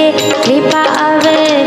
कृपा अवे।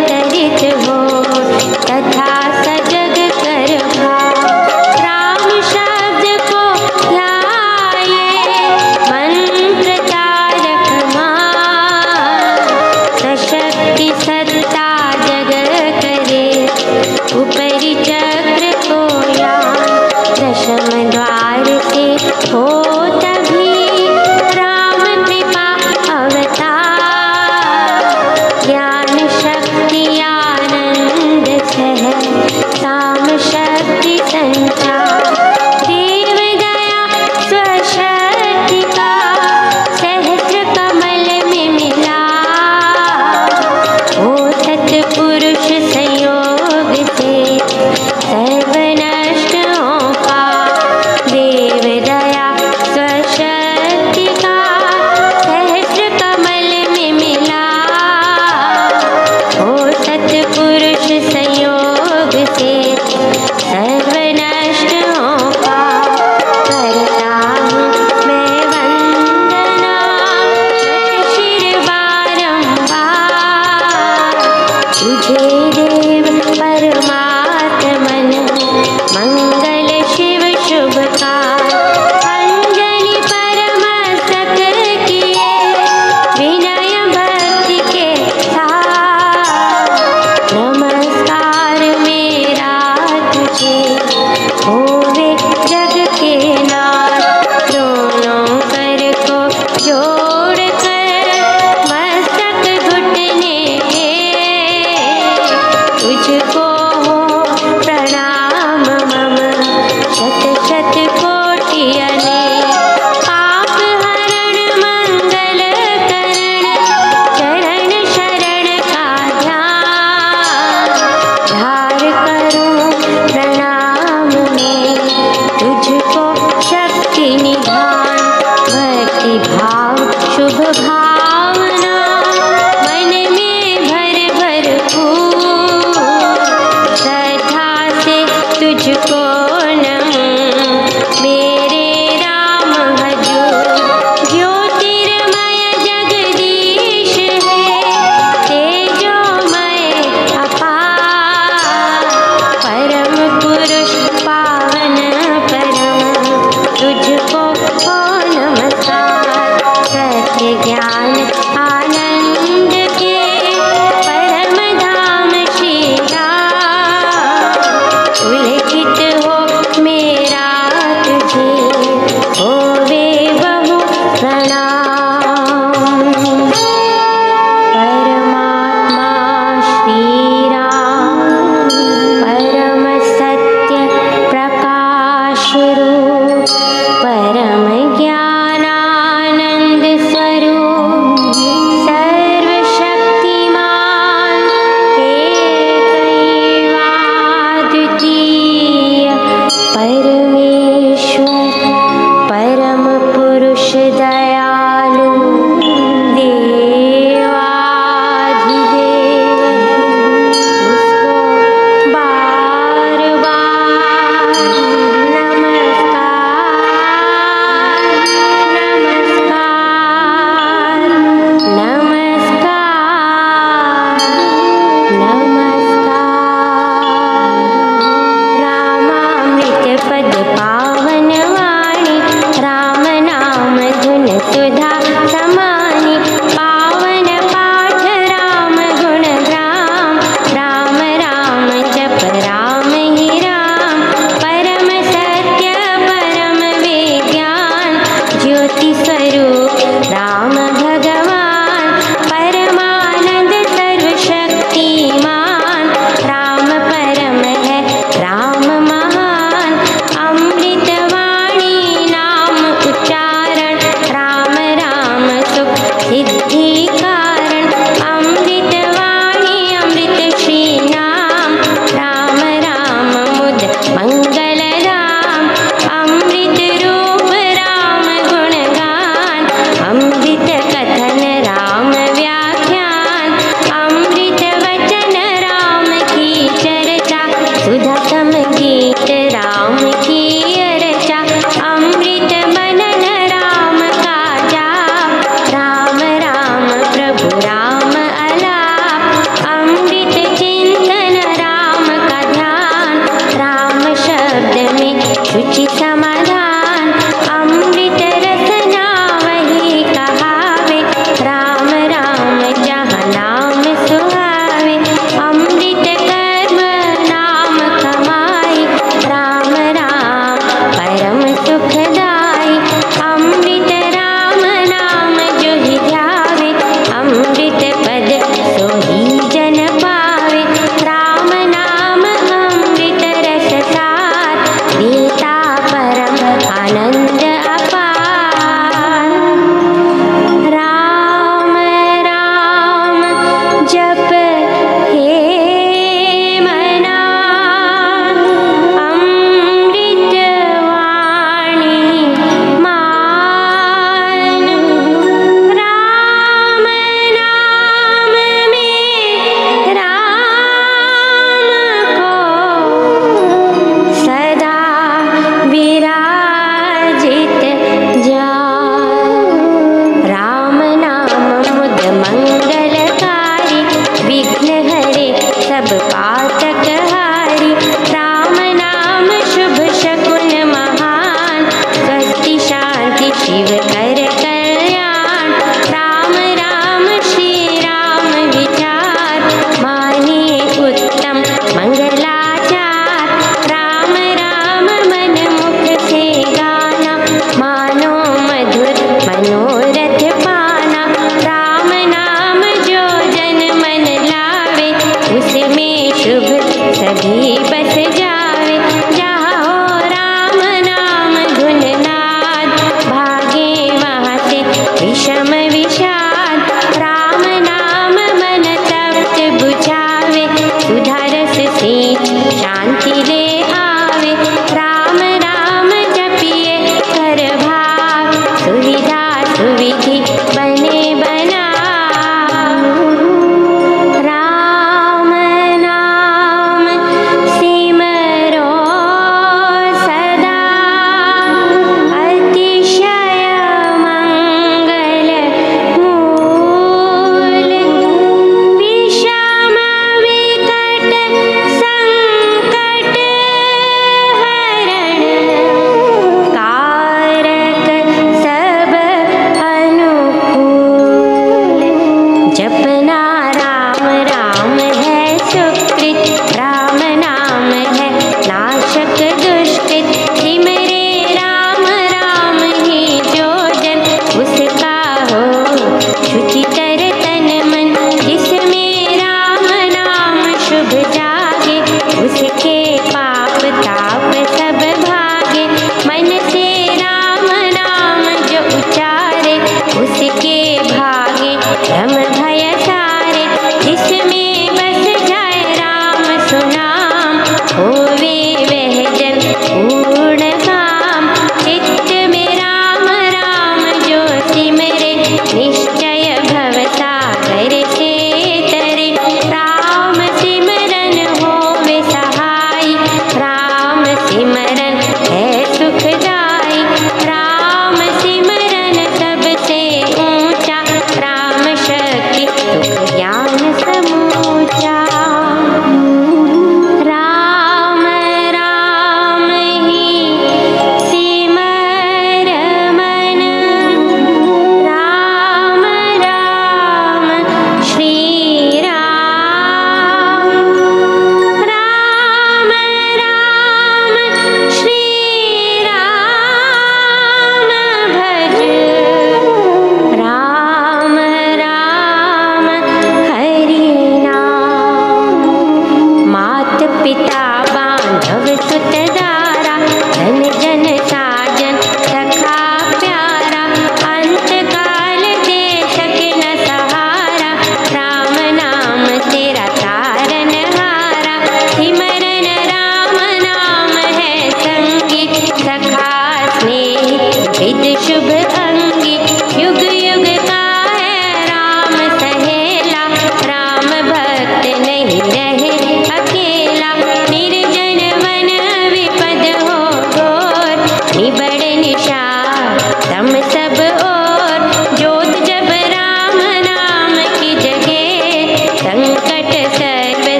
तुझे देव परमात्मन मंगल शिव शुभ का अंजलि परम सक किए विनय भक्ति के साथ नमस्कार मेरा तुझे होवे जग के नाथ दोनों कर को जोड़ कर मस्तक घुटने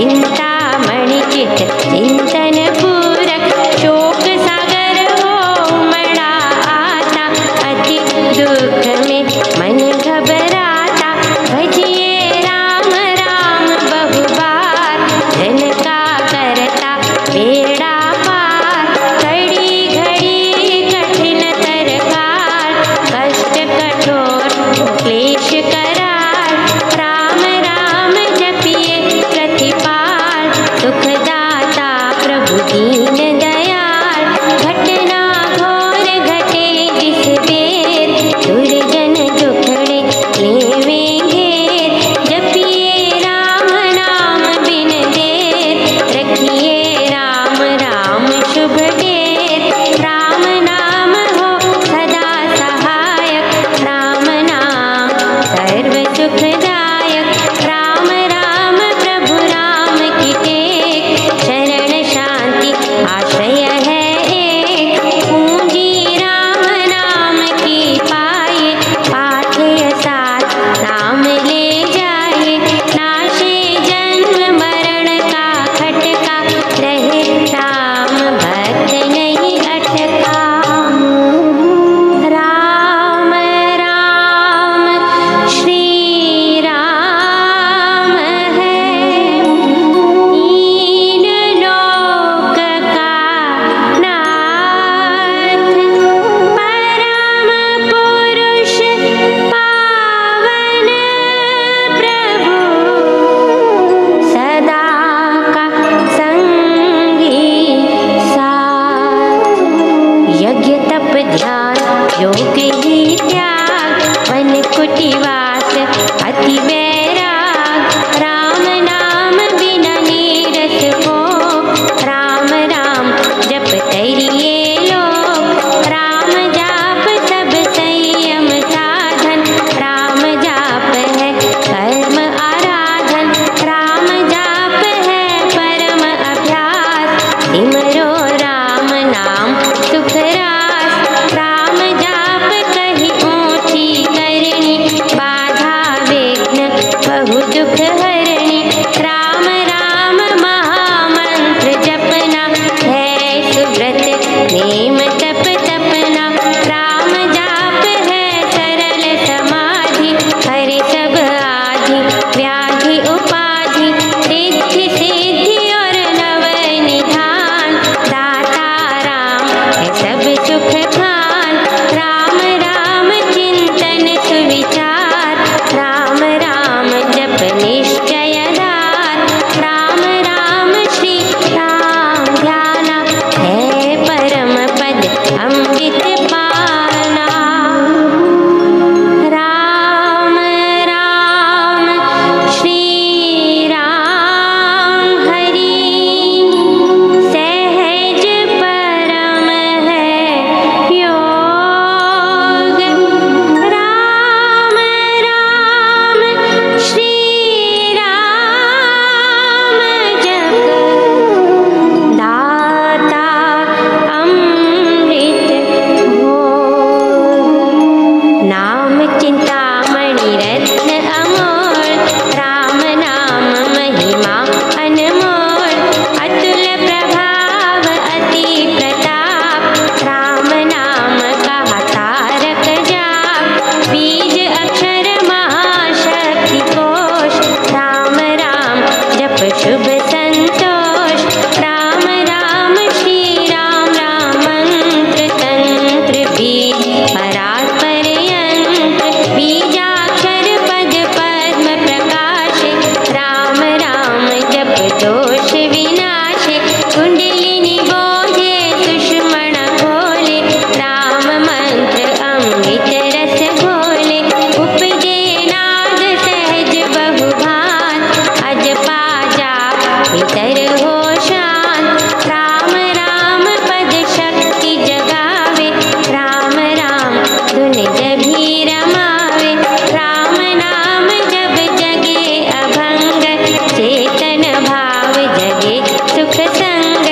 चिंतामणि चित चिंतन पूरक शोक सागर हो उमड़ा आता, अति दुख में मन घबराता। भजिए राम राम बहुबार, धन का करता बेड़ा पार। घड़ी घड़ी कठिन तरकार, कष्ट कठोर क्लेश करार। राम राम जपिए प्रतिपाल, दुखदाता प्रभु दीन दयाल। घटना घोर घटे जिस बेर, दुर्जन दुखड़े लेवें घेर। जपिए राम राम बिन देर, रखिए राम राम शुभ देर। राम नाम हो सदा सहायक, राम नाम सर्व सुखदायक। राम राम प्रभु राम की टेक, शरण शांति आश्रय है एक। पूंजी राम नाम की पाए, पाथेय साथ नाम ले जाए। नाशे जन्म मरण का खटका, रहे राम भक्त नहीं अटका। राम राम श्री राम है, तीन लोक का नाथ। परम पुरुष पावन प्रभु, सदा का संगी साथ। यज्ञ तप ध्यान योग ही त्याग, वन कुटिवास अति वैराग। राम नाम बिना नीरस को, राम राम जप करिए लोग। राम जाप सब संयम साधन, राम जाप है कर्म आराधन। राम जाप है परम अभ्यास, सिमरो राम नाम सुख रास। राम जाप कही ऊंची करनी, बाधा विघ्न बहु दुख हरणी। राम राम महामंत्र जपना, है सुव्रत नेम तप तपना। राम जाप है सरल समाधि, हरे सब आधि व्याधि उपाधि। रिद्धि सिद्धि और नव निधान, दाता राम है सब सुख खान। राम राम चिंतन सुविचार, राम राम जप निश्चय दार। राम राम श्री राम ध्याना, है परम पद अमृत पाना। राम राम श्री राम हरि, सहज परम है योग। राम राम श्री राम जप, दाता अमृत भोग। नाम चिंतामणि रत्न अमोल, राम नाम महिमा अनमोल। अतुल प्रभाव अति प्रताप, राम नाम का तारक जाप। बीज अक्षर महाशक्ति कोश, राम राम जप शुभ संतोष। राम राम श्री राम राम मंत्र तंत्र बीज परात्पर यंत्र। बीजाक्षर पद पद्म प्रकाशे, राम राम जप दोष विनाशे। कुंडलिनी बोझे दुश्मन खोले, राम मंत्र अमृत रस घोले। उपजे नाद सहज बहुभान, अजपा जाप भीतर हो शांत। राम राम पद शक्ति जगावे, राम राम धुन जभी रमावे। राम नाम जब जगे अभंग, चेतन भाव जगे सुख संग।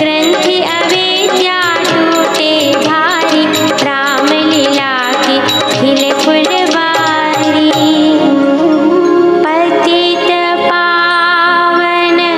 ग्रंथि अवेद्या टूटे भारी, राम लीला की खिले फुलबारी। पतित पावन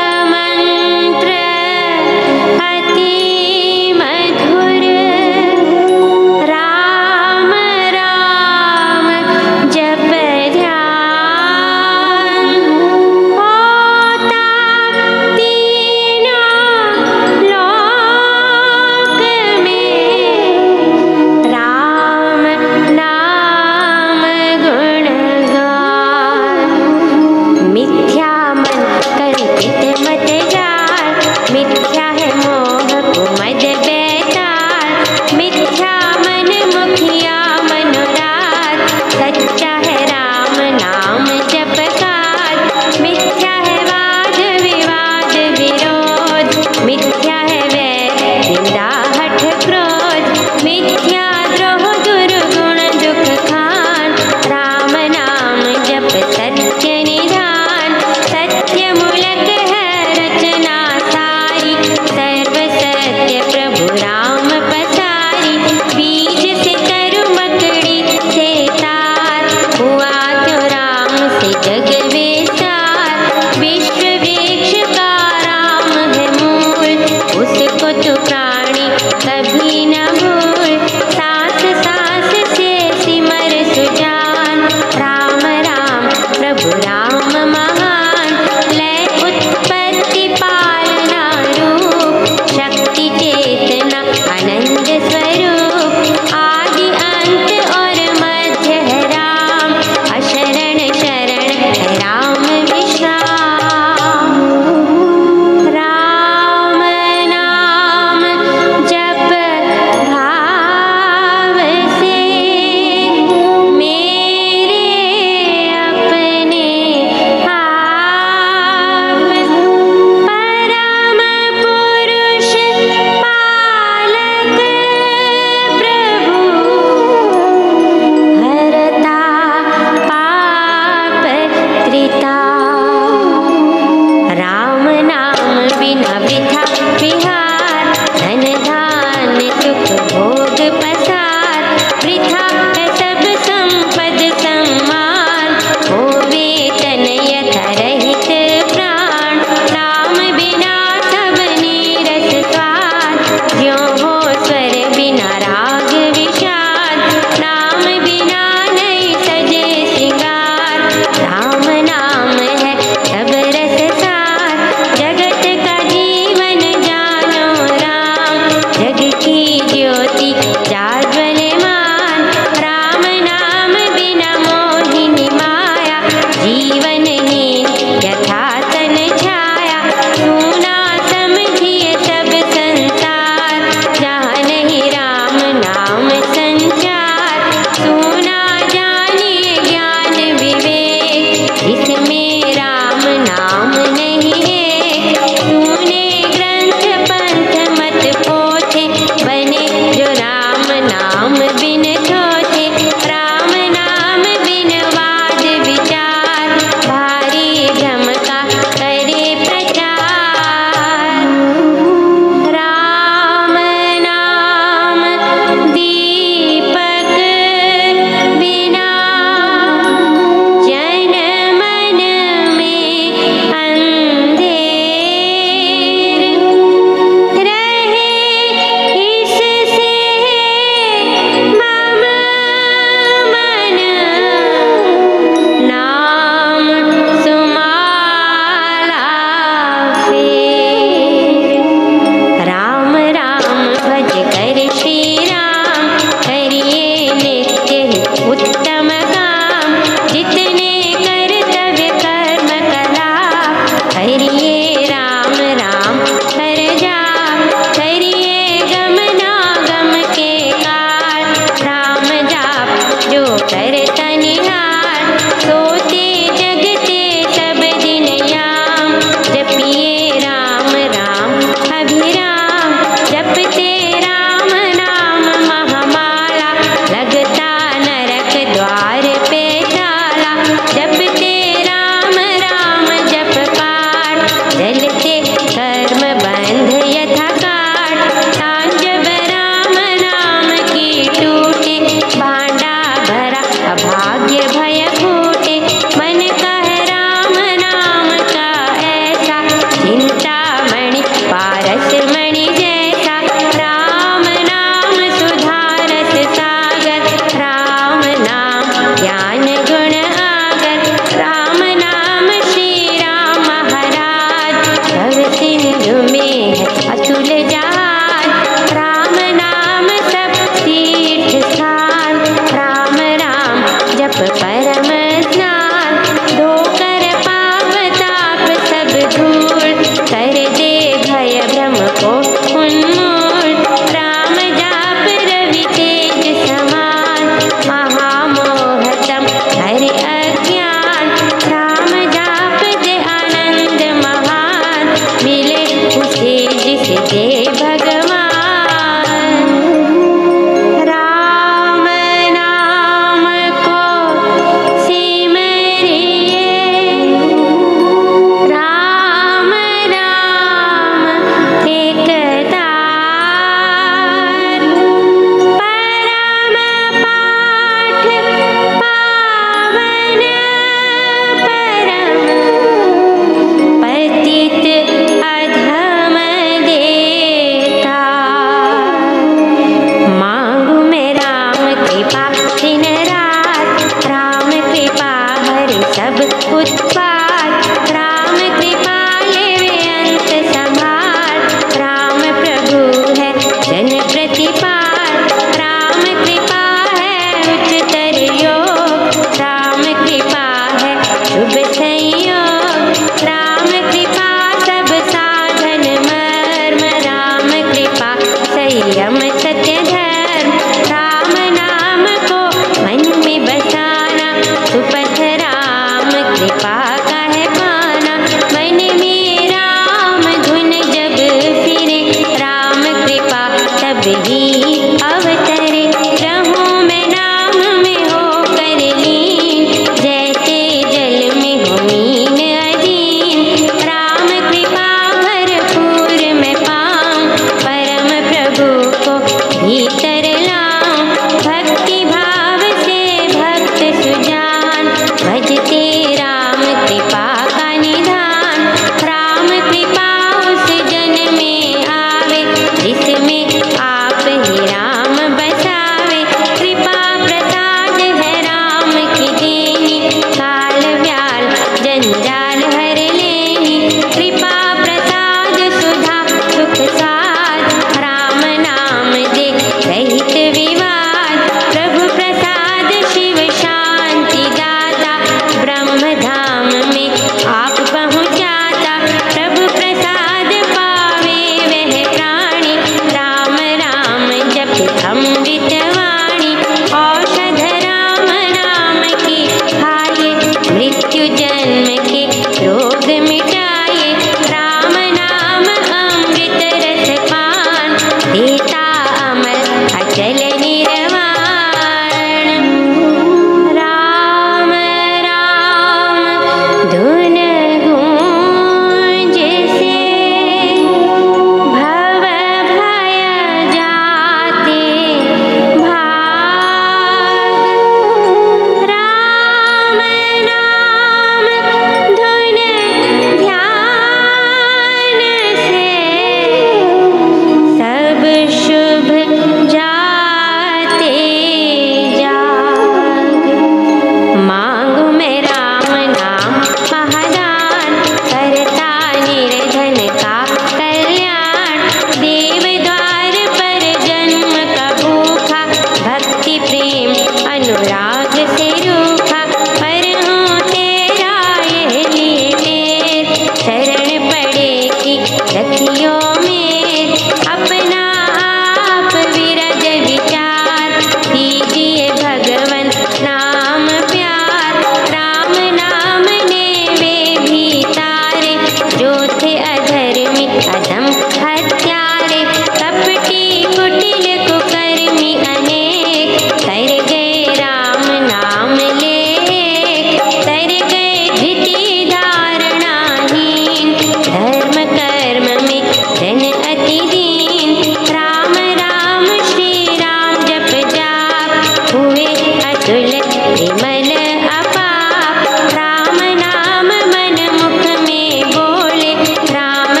वीरों थे अधर में अदम हत्यारे, कपटी कुटिल कुकर्मी अनेक, तर गए राम नाम लेख, तर गए धृति धारणाहीन, धर्म कर्म में जन अति दीन। राम राम श्री राम जप जाप, हुए अतुल विमल अपाप, राम नाम मन मुख में बोले, राम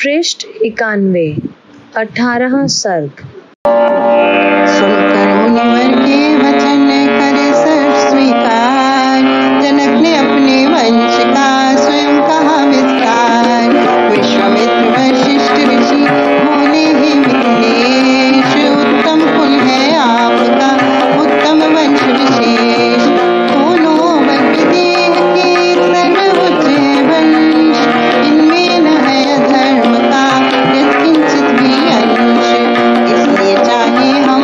पृष्ठ 91 18 सर्ग। सुनकर मुनिवर के वचन कर सर्व स्वीकार, जनक ने अपने वंश का स्वयं कहा विस्तार। विश्वामित्र वशिष्ठ ऋषि होने ही विघ्नेश, उत्तम कुल है आपका उत्तम वंश विशेष। दोनों बल्कि देह के सर्वोच्च वंश, इनमें न है अधर्म किंचित भी अंश। इसलिए चाहे हम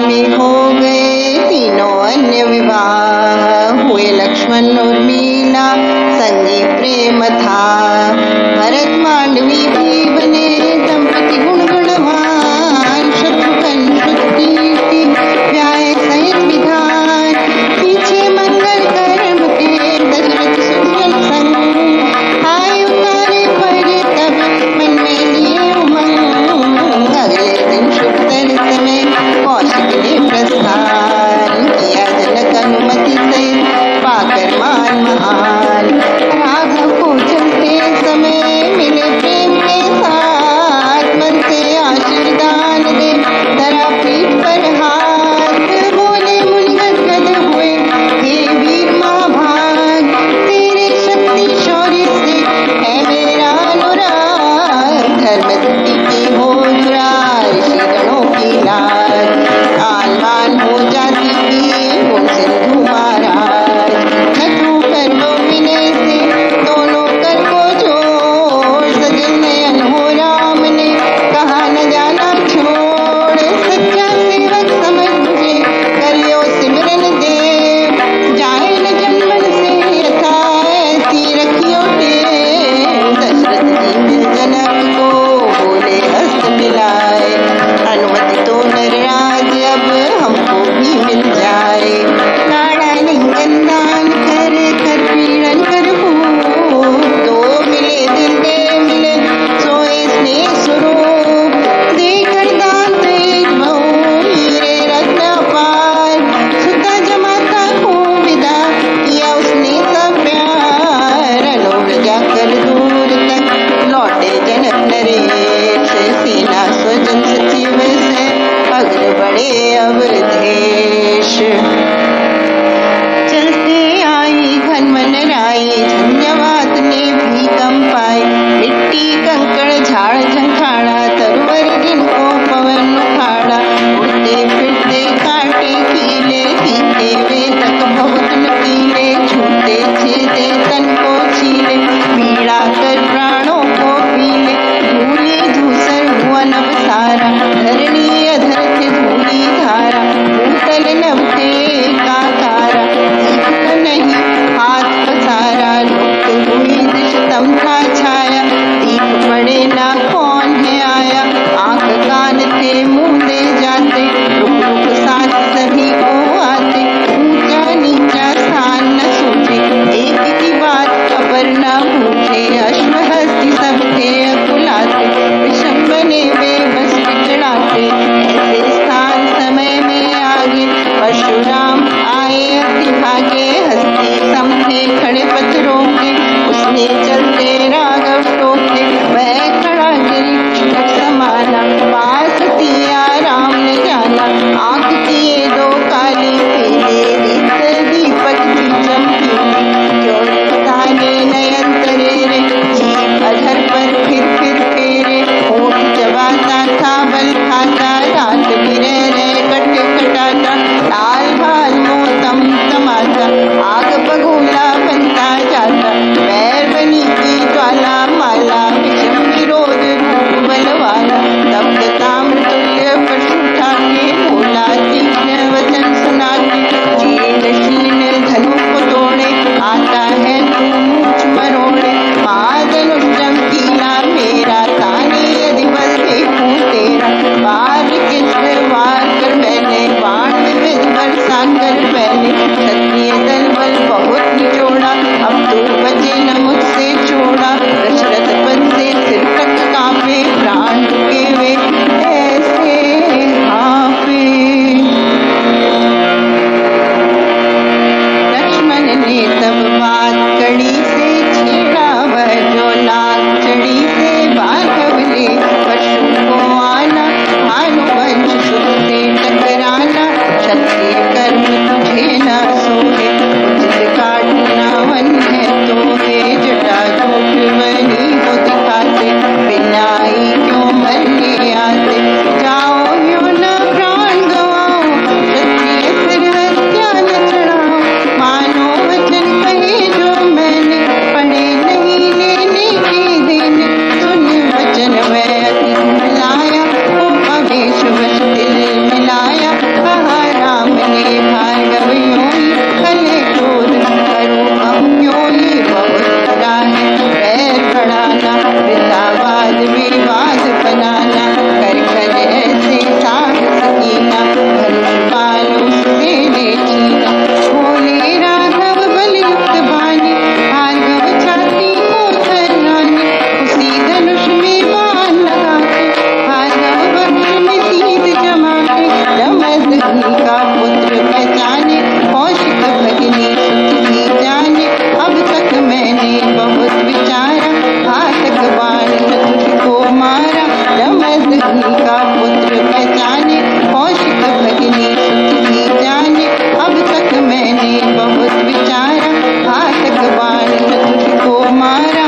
में हो गए तीनों अन्य विवाह, हुए लक्ष्मण और मीना संगे प्रेम था। भरत मांडवी भी बने दंपति गुणगणवान, शत्रुघ्न शुद्ध कीर्ति व्याय सहित विधान। पीछे मंगल कर्म के दशरथ सुदर्शन संग, आए उतारे पर तब मन में लिए उमंग। अगले दिन शुभ समय कौशिक ने प्रस्थान किया, जनक अनुमति से पाकर मान महान। राघव को चलते समय मिले प्रेम के साथ, मन से आशीर्वाद दे धरा पीठ पर हाथ। बोले मुनगत गद हुए हे वीर महाभाग, तेरे शक्ति शौर्य से है मेरा अनुराग। धर्म की हो जुरा ऋषिगणों की लाज, आलमान हो जाती थी गुण सिंधु महाराज। छठू कर्मों विनय से दोनों कर को जोड़, सजन नयन हो राम ने कहा न जाना छोड़। सच्चा सेवक समझ मुझे करियो सिमरन देव, जाए न जन्मन से यथा ऐसी रखियो टेव। दशरथ जी जनक को बोले हस्त मिलाए, अनुमति तो नर राज अब हमको भी मिल जाए। नाड़ा निंगनदान कर कर पीड़न कर हो, तो मिले दिल दे मिले सोए स्नेह स्वरूप। देकर दान तेज बहु हीरे रत्न पार, सुधा जमाता को विदा किया उसने सब प्यार। अनुव्रजा कर दूर तक लौटे जनक नरेश, सेना स्वजन सचिव से अग्र बढ़े अब देश। चलते आई घन मन राई, धन्यवाद ने भी कम पाई। मिट्टी कंकड़ झाड़ झंखाड़ा, तरुवर जिनको पवन उखाड़ा। उड़ते फिरते काटे कीले, पीते वे तक बहुत नकीले। छूते छेदे तन को छीले, पीड़ा कर प्राणों को पीले। धूली धूसर हुआ नव सारा, धरणी अधर से धूली धारा। भूतल नभ थे काकारा, देखा नहीं हाथ पसारा। लुप्त हुई दिशतम था छाया, दीप पड़े ना कौन है आया। आंख कान थे मुँह ले जाते, रुक रुक साथ सभी को आते। ऊंचा नीचा स्थान न सोचे, एक की बात खबर न पूछे। अश्वहस्ती सब थे अकुलाते, विषम बने बेबस बिगड़ाते। ऐसे स्थान समय में आगे, परशुराम आए अति भागे। हस्ती सम थे खड़े पत्थरों के, उसने चलते राघव टोके। वह खड़ा गिरी क्षितिज समाना, पास सिया राम ने जाना। आंख किए दो काली पीली, दीपक की चमकी। क्यों ताने नयन तरेरे, अधर पर फिर फेरे। होठ चबाता था बल खाता, रात गिरे रे कटे कटाता। लाल भाल मोतम तमाता, आग बगुला बनता जाता। बैर बनी की ज्वाला माला, विषम विरोध रूप बलवाला। तब ताम्र तुल्य परशु ठाके, भोला का पुत्र पहचाने, कौशिक भगिनी सुखी जाने। अब तक मैंने बहुत विचारा, घातक बाण तुझको मारा। रमण का पुत्र पहचाने, कौशिक भगिनी सुखी जाने। अब तक मैंने बहुत विचारा, घातक बाण तुझको मारा।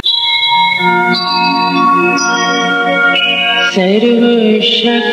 सर्वशक्तिमान